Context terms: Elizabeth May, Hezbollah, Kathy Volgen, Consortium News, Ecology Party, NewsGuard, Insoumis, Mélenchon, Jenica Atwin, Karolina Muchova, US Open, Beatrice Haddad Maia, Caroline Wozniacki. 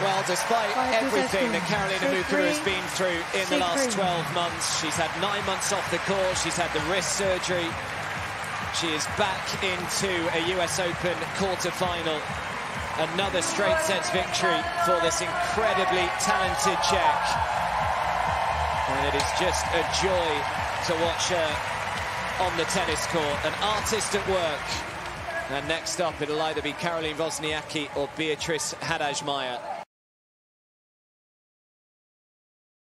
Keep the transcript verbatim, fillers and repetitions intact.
Well, despite everything that Karolina Muchova has been through in the last twelve months, she's had nine months off the course, she's had the wrist surgery. She is back into a U S Open quarterfinal. Another straight sets victory for this incredibly talented Czech. And it is just a joy to watch her on the tennis court, an artist at work. And next up, it'll either be Caroline Wozniacki or Beatrice Haddad Maia.